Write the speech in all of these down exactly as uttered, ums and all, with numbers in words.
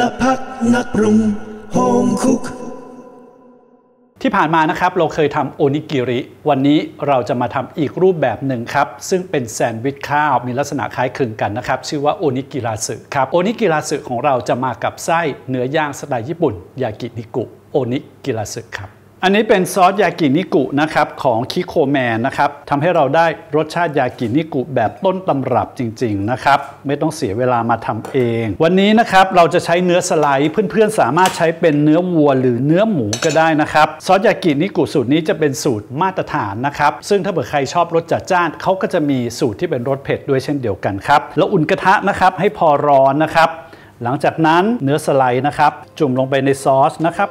ลพรรคนักปรุงโฮมคุกที่ผ่านมานะครับเราเคยทำโอนิกิริวันนี้เราจะมาทำอีกรูปแบบหนึ่งครับซึ่งเป็นแซนด์วิชข้าวมีลักษณะคล้ายคลึงกันนะครับชื่อว่าโอนิกิราสึครับโอนิกิราสึของเราจะมากับไส้เนื้อย่างสไตล์ญี่ปุ่นยากินิกุโอนิกิราสึครับอันนี้เป็นซอสยากินิกุนะครับของคิโคแมนนะครับทำให้เราได้รสชาติยากินิกุแบบต้นตำรับจริงๆนะครับไม่ต้องเสียเวลามาทำเองวันนี้นะครับเราจะใช้เนื้อสไลด์เพื่อนๆสามารถใช้เป็นเนื้อวัวหรือเนื้อหมูก็ได้นะครับซอสยากินิกุสูตรนี้จะเป็นสูตรมาตรฐานนะครับซึ่งถ้าเผื่อใครชอบรสจัดจ้านเขาก็จะมีสูตรที่เป็นรสเผ็ดด้วยเช่นเดียวกันครับแล้วอุ่นกระทะนะครับให้พอร้อนนะครับหลังจากนั้นเนื้อสไลด์นะครับจุ่มลงไปในซอสนะครับ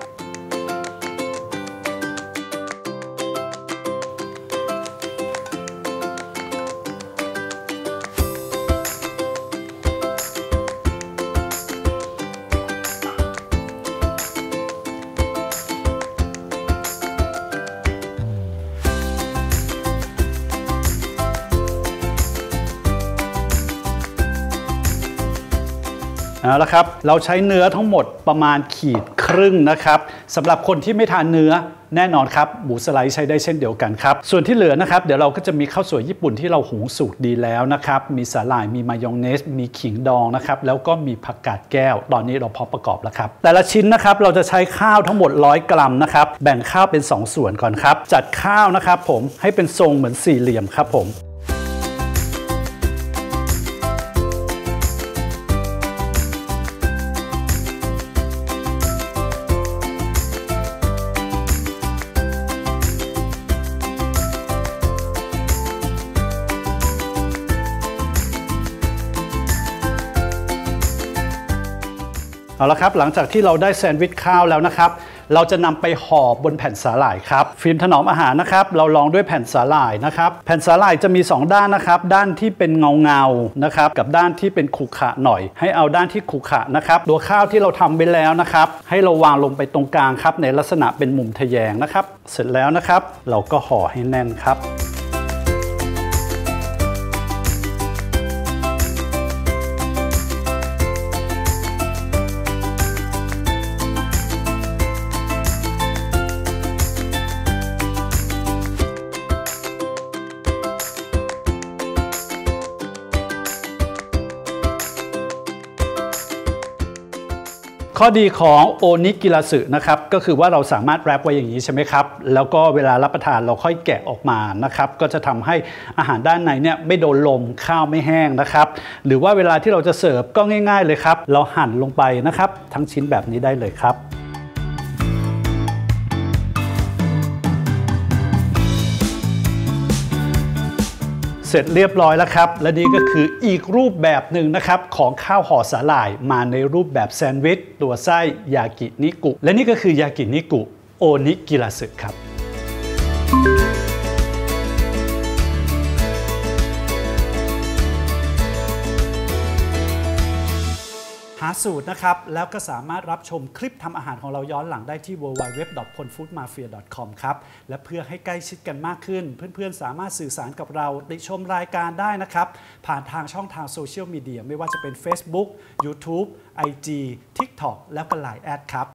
เอาละครับเราใช้เนื้อทั้งหมดประมาณขีดครึ่งนะครับสำหรับคนที่ไม่ทานเนื้อแน่นอนครับหมูสไลด์ใช้ได้เช่นเดียวกันครับส่วนที่เหลือนะครับเดี๋ยวเราก็จะมีข้าวสวยญี่ปุ่นที่เราหุงสุกดีแล้วนะครับมีสาหร่ายมีมายองเนสมีขิงดองนะครับแล้วก็มีผักกาดแก้วตอนนี้เราพร้อมประกอบแล้วครับแต่ละชิ้นนะครับเราจะใช้ข้าวทั้งหมดร้อยกรัมนะครับแบ่งข้าวเป็นสองส่วนก่อนครับจัดข้าวนะครับผมให้เป็นทรงเหมือนสี่เหลี่ยมครับผมเอาละครับหลังจากที่เราได้แซนด์วิชข้าวแล้วนะครับเราจะนำไปห่อบนแผ่นสาหร่ายครับฟิล์มถนอมอาหารนะครับเราลองด้วยแผ่นสาหร่ายนะครับแผ่นสาหร่ายจะมีสองด้านนะครับด้านที่เป็นเงาเงานะครับกับด้านที่เป็นขรุขระหน่อยให้เอาด้านที่ขรุขระนะครับตัวข้าวที่เราทำไปแล้วนะครับให้เราวางลงไปตรงกลางครับในลักษณะเป็นมุมทแยงนะครับเสร็จแล้วนะครับเราก็ห่อให้แน่นครับข้อดีของโอนิกิราสึนะครับก็คือว่าเราสามารถแรปไว้อย่างนี้ใช่ไหมครับแล้วก็เวลารับประทานเราค่อยแกะออกมานะครับก็จะทำให้อาหารด้านในเนี่ยไม่โดนลมข้าวไม่แห้งนะครับหรือว่าเวลาที่เราจะเสิร์ฟก็ง่ายๆเลยครับเราหั่นลงไปนะครับทั้งชิ้นแบบนี้ได้เลยครับเสร็จเรียบร้อยแล้วครับและนี่ก็คืออีกรูปแบบหนึ่งนะครับของข้าวห่อสาหร่ายมาในรูปแบบแซนด์วิชตัวไส้ยากินิกุและนี่ก็คือยากินิกุโอนิกิราสึครับหาสูตรนะครับแล้วก็สามารถรับชมคลิปทำอาหารของเราย้อนหลังได้ที่ ดับเบิลยู ดับเบิลยู ดับเบิลยู ดอท พอลฟูดมาเฟีย ดอท คอม ครับและเพื่อให้ใกล้ชิดกันมากขึ้นเพื่อนๆสามารถสื่อสารกับเราติชมรายการได้นะครับผ่านทางช่องทางโซเชียลมีเดียไม่ว่าจะเป็น Facebook YouTube ไอ จี ทิกต็อก แล้วก็ไลน์ แอด ครับ